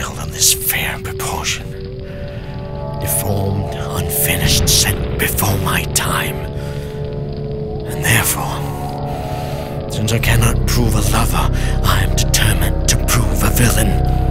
pale on this fair proportion. Deformed, unfinished, sent before my time. And therefore, since I cannot prove a lover, I am determined to prove a villain.